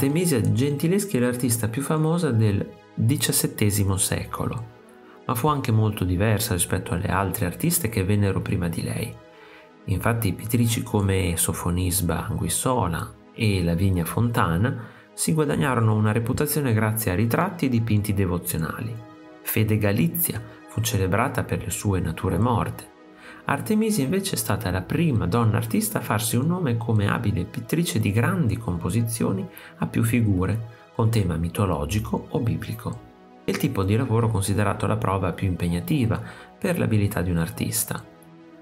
Artemisia Gentileschi è l'artista più famosa del XVII secolo, ma fu anche molto diversa rispetto alle altre artiste che vennero prima di lei. Infatti pittrici come Sofonisba Anguissola e Lavinia Fontana si guadagnarono una reputazione grazie a ritratti e dipinti devozionali. Fede Galizia fu celebrata per le sue nature morte. Artemisia invece è stata la prima donna artista a farsi un nome come abile pittrice di grandi composizioni a più figure, con tema mitologico o biblico. È il tipo di lavoro considerato la prova più impegnativa per l'abilità di un artista.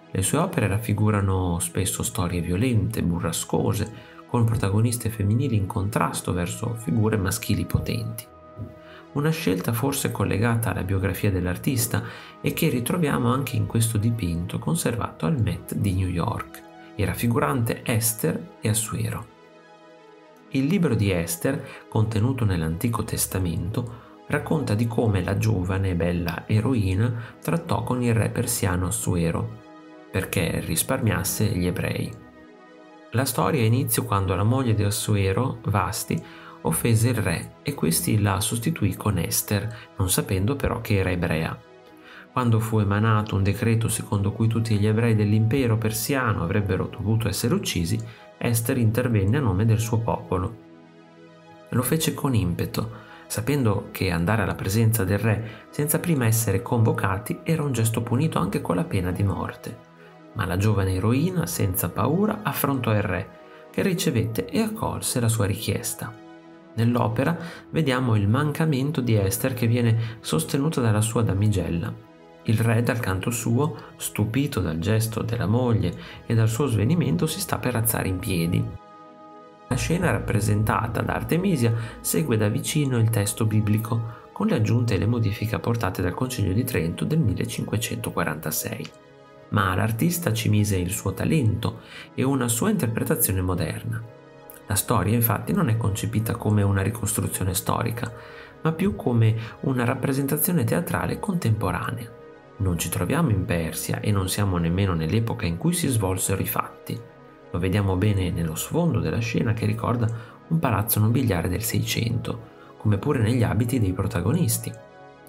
Le sue opere raffigurano spesso storie violente, burrascose, con protagoniste femminili in contrasto verso figure maschili potenti. Una scelta forse collegata alla biografia dell'artista e che ritroviamo anche in questo dipinto conservato al MET di New York, e raffigurante Ester e Assuero. Il libro di Ester, contenuto nell'Antico Testamento, racconta di come la giovane e bella eroina trattò con il re persiano Assuero perché risparmiasse gli ebrei. La storia inizia quando la moglie di Assuero, Vasti, offese il re e questi la sostituì con Ester, non sapendo però che era ebrea. Quando fu emanato un decreto secondo cui tutti gli ebrei dell'impero persiano avrebbero dovuto essere uccisi, Ester intervenne a nome del suo popolo. Lo fece con impeto, sapendo che andare alla presenza del re senza prima essere convocati era un gesto punito anche con la pena di morte. Ma la giovane eroina, senza paura, affrontò il re, che ricevette e accolse la sua richiesta. Nell'opera vediamo il mancamento di Ester, che viene sostenuta dalla sua damigella. Il re, dal canto suo, stupito dal gesto della moglie e dal suo svenimento, si sta per alzare in piedi. La scena rappresentata da Artemisia segue da vicino il testo biblico, con le aggiunte e le modifiche apportate dal Concilio di Trento del 1546. Ma l'artista ci mise il suo talento e una sua interpretazione moderna. La storia infatti non è concepita come una ricostruzione storica, ma più come una rappresentazione teatrale contemporanea. Non ci troviamo in Persia e non siamo nemmeno nell'epoca in cui si svolsero i fatti. Lo vediamo bene nello sfondo della scena, che ricorda un palazzo nobiliare del Seicento, come pure negli abiti dei protagonisti.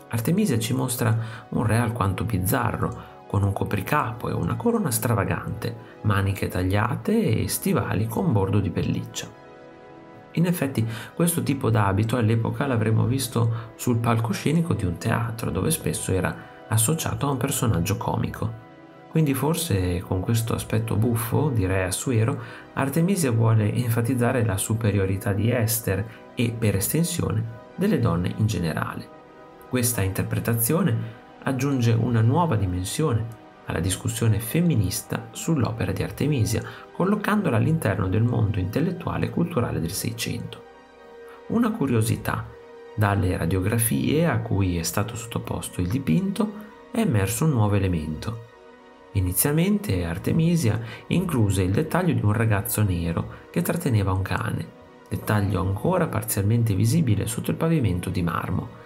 Artemisia ci mostra un re alquanto bizzarro, con un copricapo e una corona stravagante, maniche tagliate e stivali con bordo di pelliccia. In effetti questo tipo d'abito all'epoca l'avremmo visto sul palcoscenico di un teatro, dove spesso era associato a un personaggio comico. Quindi forse con questo aspetto buffo, direi Assuero, Artemisia vuole enfatizzare la superiorità di Ester e, per estensione, delle donne in generale. Questa interpretazione aggiunge una nuova dimensione alla discussione femminista sull'opera di Artemisia, collocandola all'interno del mondo intellettuale e culturale del Seicento. Una curiosità: dalle radiografie a cui è stato sottoposto il dipinto è emerso un nuovo elemento. Inizialmente Artemisia incluse il dettaglio di un ragazzo nero che tratteneva un cane, dettaglio ancora parzialmente visibile sotto il pavimento di marmo,